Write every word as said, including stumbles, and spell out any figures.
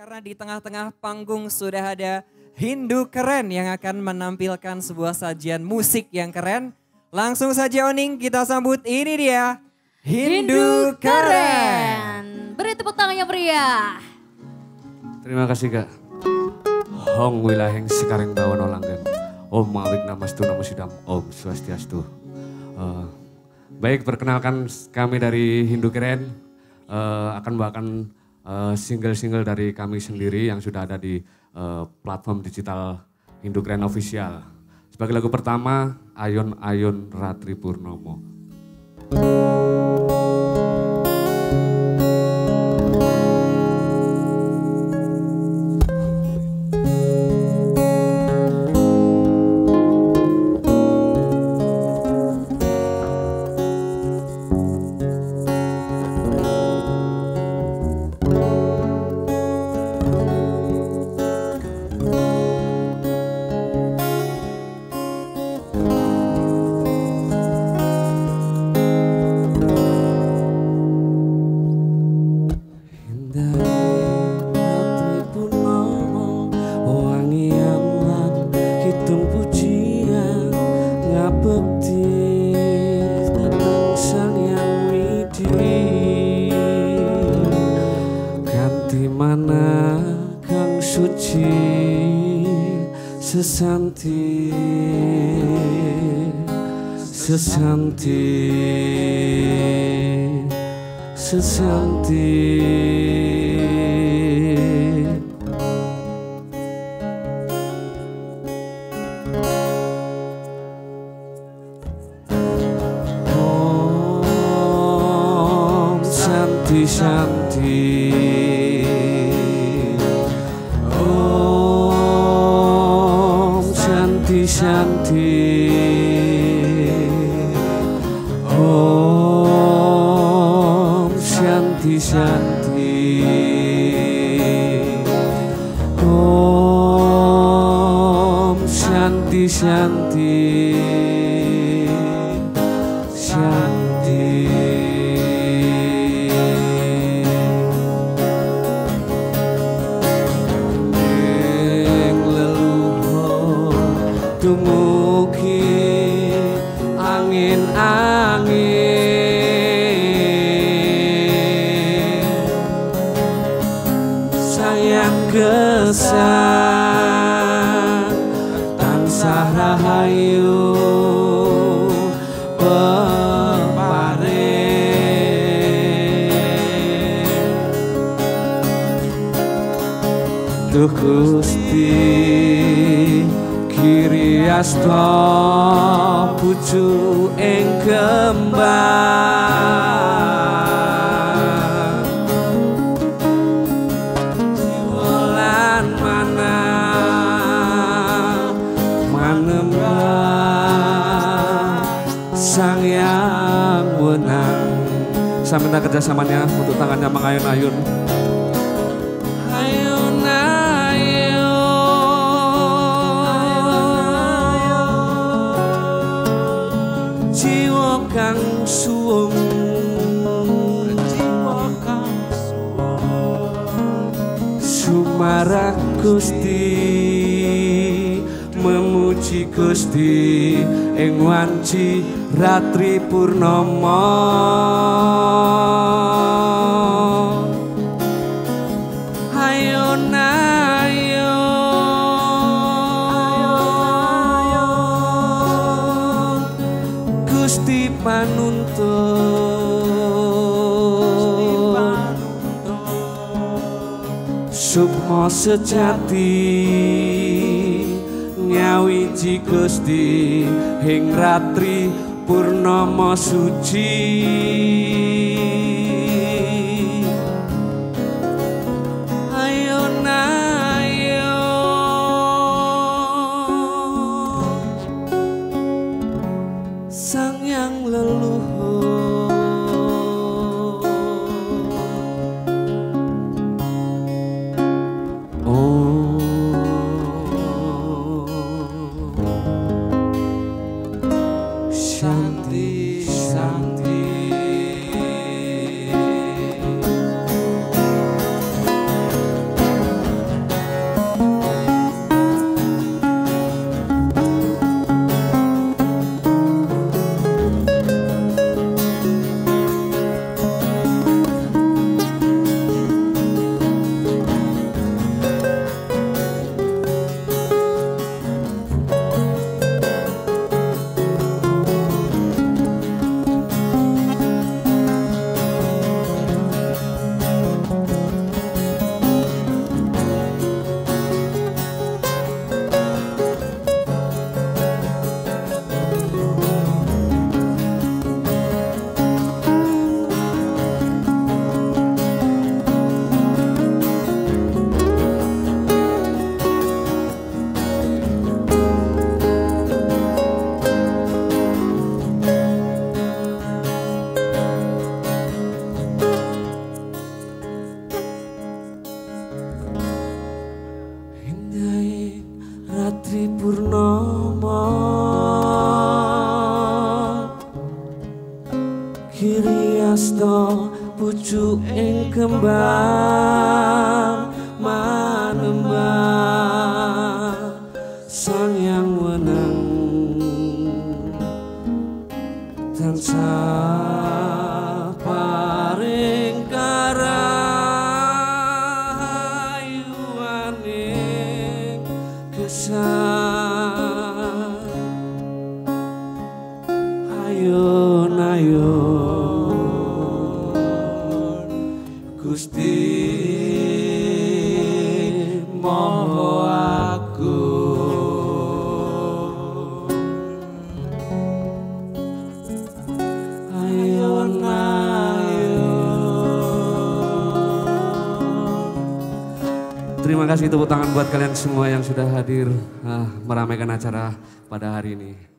Karena di tengah-tengah panggung sudah ada Hindu Keren yang akan menampilkan sebuah sajian musik yang keren. Langsung saja Oning kita sambut, ini dia Hindu, Hindu Keren. Keren. Beri tepuk tangannya pria. Terima kasih Kak. Hong Wilaheng sekarang bawa nolangkan. Om mawik namastu namusudam, Om swastiastu. Uh, baik, perkenalkan kami dari Hindu Keren uh, akan bahkan single-single dari kami sendiri yang sudah ada di uh, platform digital Indo Grand Official. Sebagai lagu pertama, Ayun-Ayun Ratri Purnomo. Sesanti, sesanti, sesanti. Om Shanti Shanti. Shanti, Om Shanti Shanti, Om Shanti Shanti, Shanti. Tansah rahayu pemane, Dukusti kirias to pucuk ing kembang. Sang yang wunang, saya minta kerjasamanya untuk tangannya mengayun-ayun. Ayun-ayun, jiwa kang suwung, jiwa kang suwung, sumarah Gusti. Memuji Gusti ing wanci ratri purnomo, ayun ayun Gusti panuntun sukmo sejati, nyawiji Gusti ing ratri purnama suci. Ayun ayun Sang yang leluhur, Shanti Shanti. Ratri Purnomo kirias to pucuk ing kembang manembah Sang Yang Wunang tansah paring rahayu aning gesang ayun-ayun Gusti Maha Terima kasih tepuk tangan buat kalian semua yang sudah hadir ah, meramaikan acara pada hari ini.